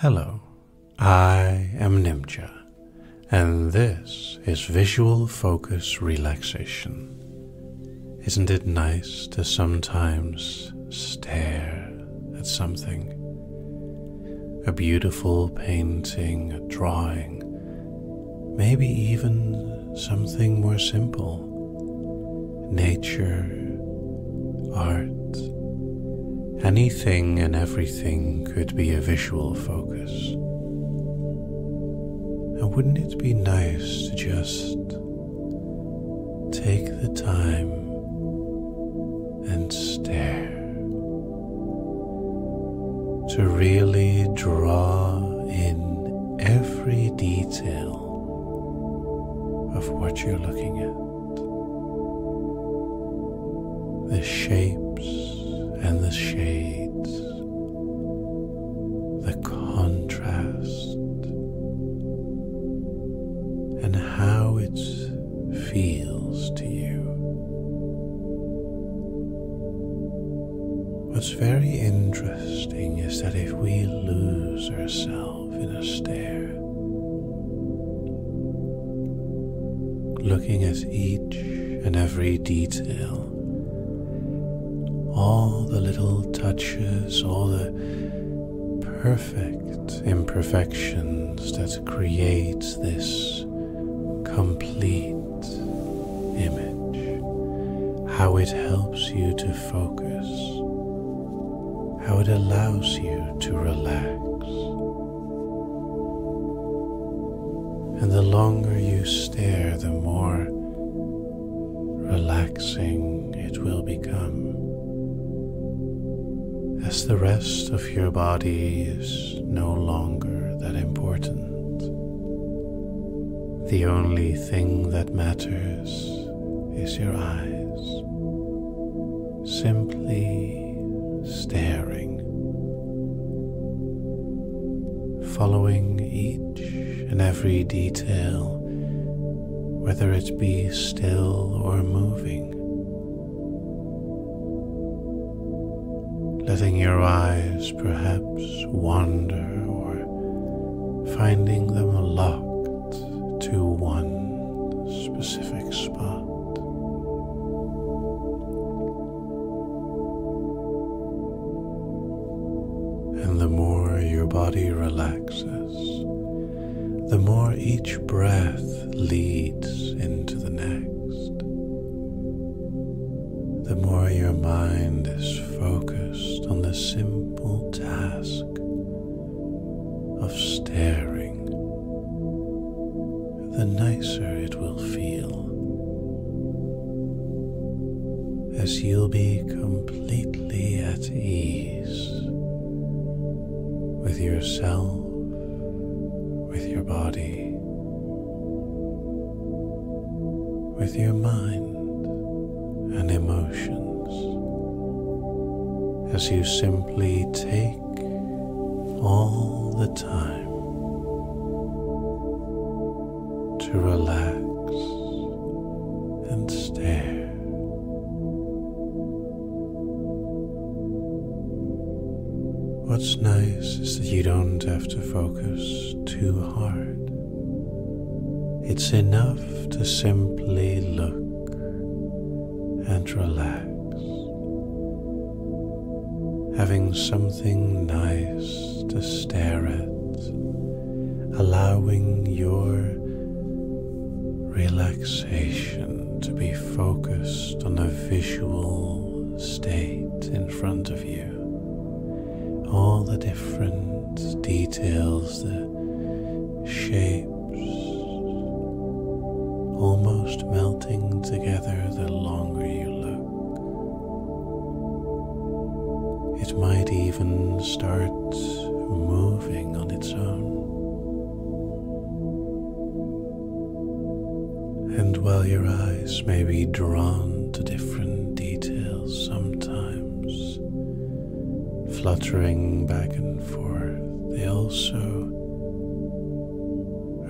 Hello, I am Nimja, and this is Visual Focus Relaxation. Isn't it nice to sometimes stare at something? A beautiful painting, a drawing, maybe even something more simple. Nature, art. Anything and everything could be a visual focus. And wouldn't it be nice to just take the time and stare, to really draw in every detail of what you're looking at, the shapes and the shades, the contrast, and how it feels to you. What's very interesting is that if we lose ourselves in a stare, looking at each and every detail, all the little touches, all the perfect imperfections that create this complete image, how it helps you to focus, how it allows you to relax. And the longer you stare, the more relaxing it will become, as the rest of your body is no longer that important. The only thing that matters is your eyes, simply staring, following each and every detail, whether it be still or moving. Letting your eyes perhaps wander, or finding them locked to one specific spot. And the more your body relaxes, the more each breath leads into the next. The more your mind is focused on the simple task of staring, the nicer it will feel, as you'll be completely at ease with yourself, with your body, with your mind and emotions, as you simply take all the time to relax and stare. What's nice is that you don't have to focus too hard. It's enough to simply look and relax, having something nice to stare at, allowing your relaxation to be focused on a visual state in front of you, all the different details, the shape, almost melting together the longer you look. It might even start moving on its own. And while your eyes may be drawn to different details sometimes, fluttering back and forth, they also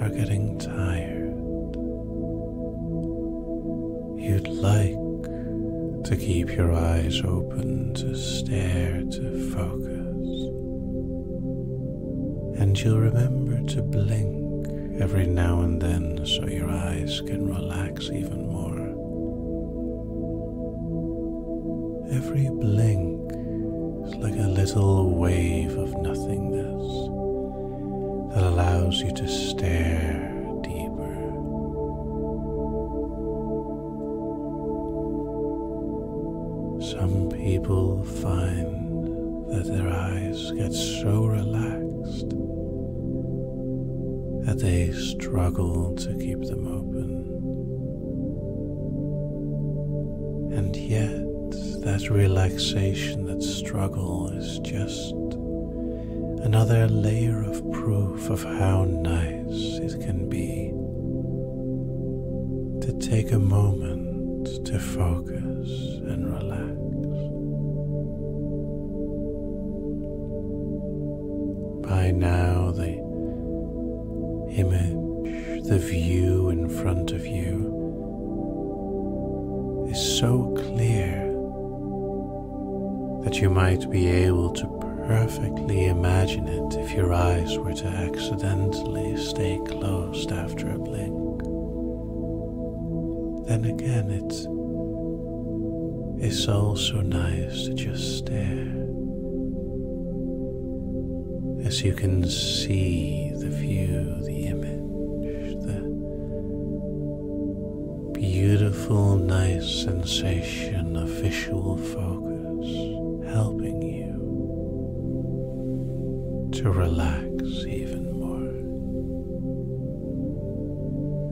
are getting tired. You'd like to keep your eyes open, to stare, to focus, And you'll remember to blink every now and then so your eyes can relax even more. Every blink is like a little wave of nothingness that allows you to stare deeper. Some people find that their eyes get so relaxed that they struggle to keep them open. And yet, that relaxation, that struggle, is just another layer of proof of how nice it can be to take a moment to focus and relax. By now, the image, the view in front of you is so clear that you might be able to perfectly imagine it if your eyes were to accidentally stay closed after a blink. Then again, it's also nice to just stare, as you can see the view, the image, the beautiful, nice sensation of visual focus, helping you to relax even more.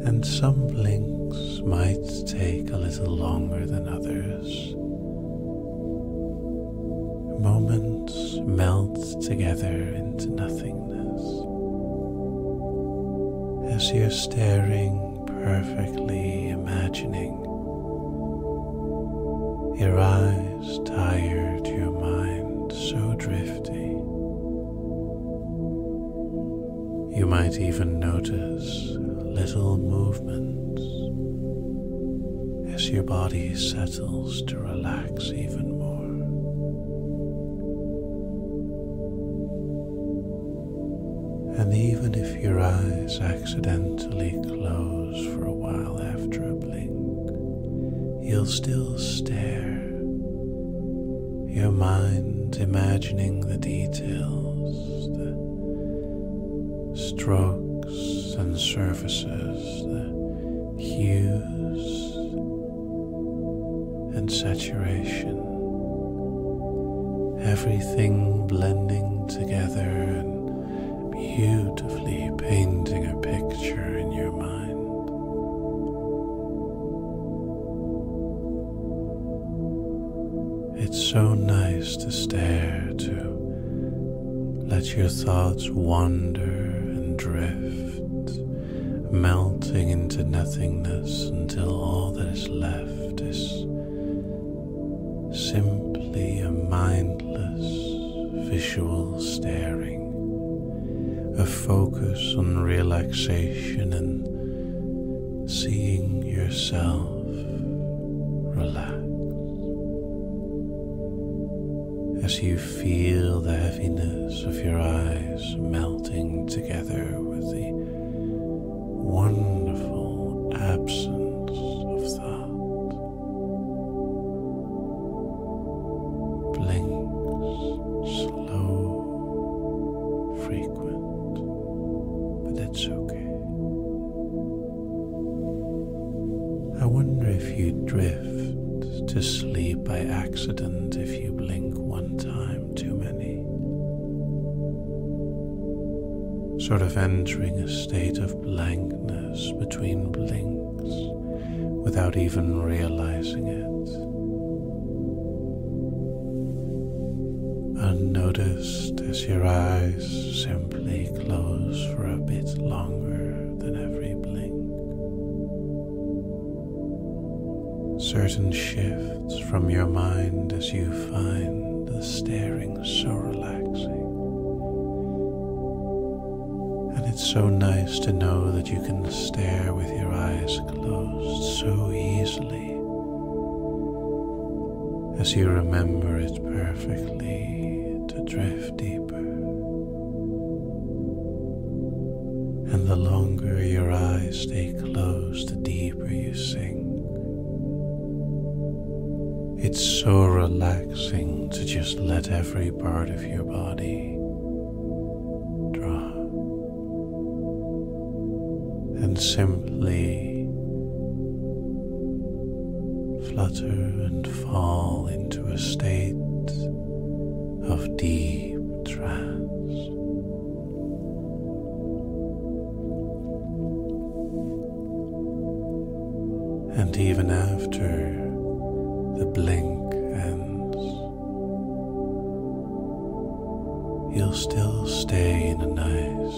And some blinks might take a little longer than others. Moments melt together into nothingness as you're staring, perfectly imagining. Your eyes tired, your mind so drifty. You might even notice little movements as your body settles to relax even more. And even if your eyes accidentally close for a while after a blink, you'll still stare, your mind imagining the details, the strokes and surfaces, the hues and saturation, everything blending together and beautifully painting a picture in your mind. It's so nice to stare, to let your thoughts wander and drift, melting into nothingness until all that is left is simply a mindless visual staring, a focus on relaxation and seeing yourself relax. As you feel the heaviness of your eyes melting together with the wonderful absence of thought. Blinks, slow, frequent, but that's okay. I wonder if you drift to sleep by accident if you blink one time too many, sort of entering a state of blankness between blinks without even realizing it. Unnoticed, as your eyes simply close for a bit longer than every blink, certain shifts from your mind as you find the staring so relaxing. And it's so nice to know that you can stare with your eyes closed so easily, as you remember it perfectly, to drift deeper, eyes stay closed, the deeper you sink. It's so relaxing to just let every part of your body drop and simply flutter and fall into a state of deep trance. And even after the blink ends, you'll still stay in a nice,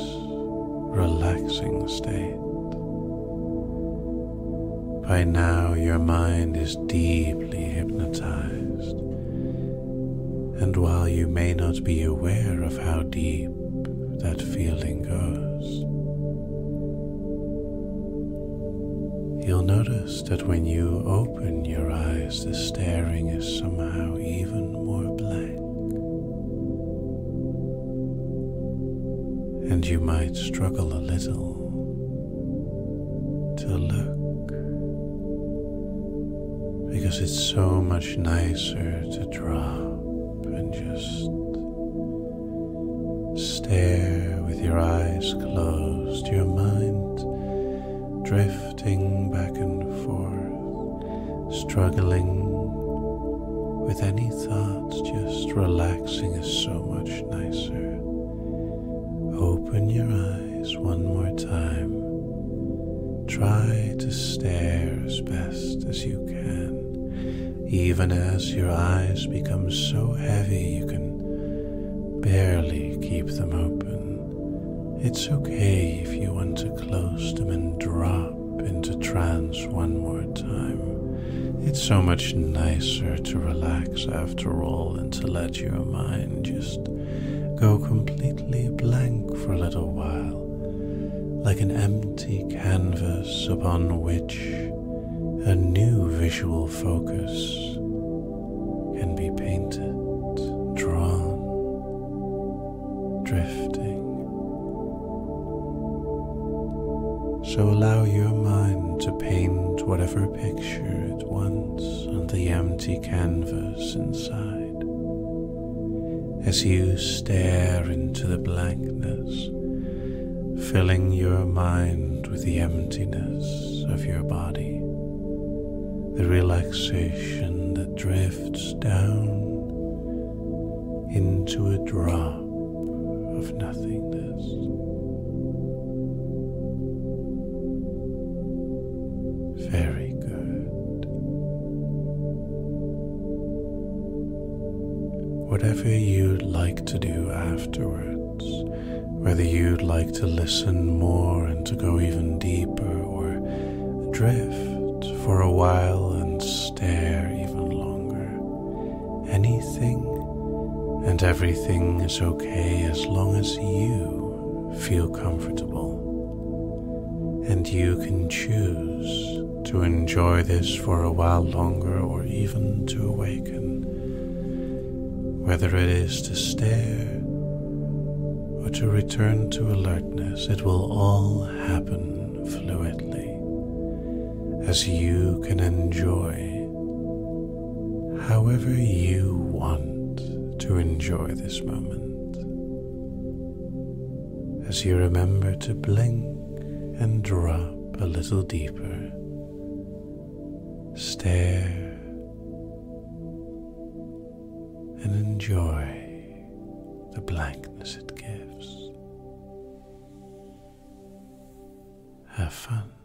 relaxing state. By now your mind is deeply hypnotized, and while you may not be aware of how deep that feeling goes, you'll notice that when you open your eyes, the staring is somehow even more blank, and you might struggle a little to look, because it's so much nicer to drop and just stare with your eyes closed, your mind drifts back and forth, struggling with any thoughts. Just relaxing is so much nicer. Open your eyes one more time. Try to stare as best as you can, even as your eyes become so heavy you can barely keep them open. It's okay if you want to close them and drop into trance one more time. It's so much nicer to relax after all than to let your mind just go completely blank for a little while, like an empty canvas upon which a new visual focus can be painted, drawn, drifting. So allow your mind to paint whatever picture it wants on the empty canvas inside. As you stare into the blankness, filling your mind with the emptiness of your body, the relaxation that drifts down into a drop of nothingness. Very good. Whatever you'd like to do afterwards, whether you'd like to listen more and to go even deeper, or drift for a while and stare even longer, anything and everything is okay as long as you feel comfortable. And you can choose to enjoy this for a while longer, or even to awaken, whether it is to stare or to return to alertness. It will all happen fluidly as you can enjoy however you want to enjoy this moment, as you remember to blink and drop a little deeper, stare and enjoy the blankness it gives. Have fun.